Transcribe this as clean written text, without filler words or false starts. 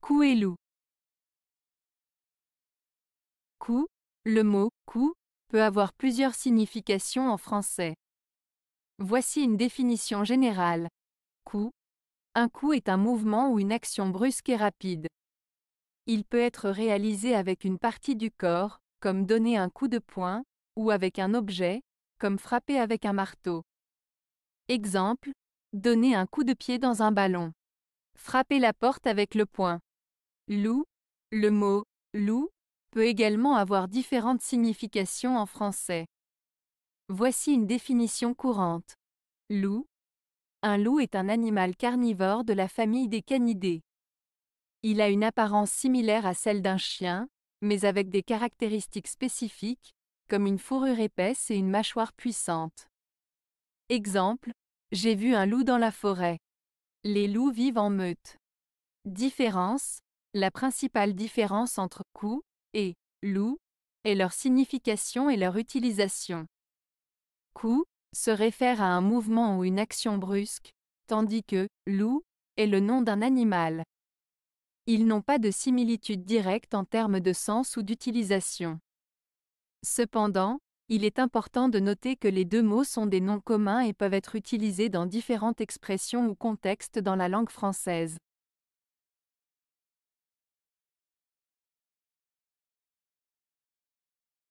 Coelho. Cou, le mot « cou » peut avoir plusieurs significations en français. Voici une définition générale. Coup. Un coup est un mouvement ou une action brusque et rapide. Il peut être réalisé avec une partie du corps, comme donner un coup de poing, ou avec un objet, comme frapper avec un marteau. Exemple, donner un coup de pied dans un ballon. Frapper la porte avec le poing. Loup. Le mot « loup » peut également avoir différentes significations en français. Voici une définition courante. Loup. Un loup est un animal carnivore de la famille des canidés. Il a une apparence similaire à celle d'un chien, mais avec des caractéristiques spécifiques, comme une fourrure épaisse et une mâchoire puissante. Exemple, j'ai vu un loup dans la forêt. Les loups vivent en meute. Différence, la principale différence entre « coup » et « loup » est leur signification et leur utilisation. « Coup » se réfère à un mouvement ou une action brusque, tandis que « loup » est le nom d'un animal. Ils n'ont pas de similitude directe en termes de sens ou d'utilisation. Cependant, il est important de noter que les deux mots sont des noms communs et peuvent être utilisés dans différentes expressions ou contextes dans la langue française.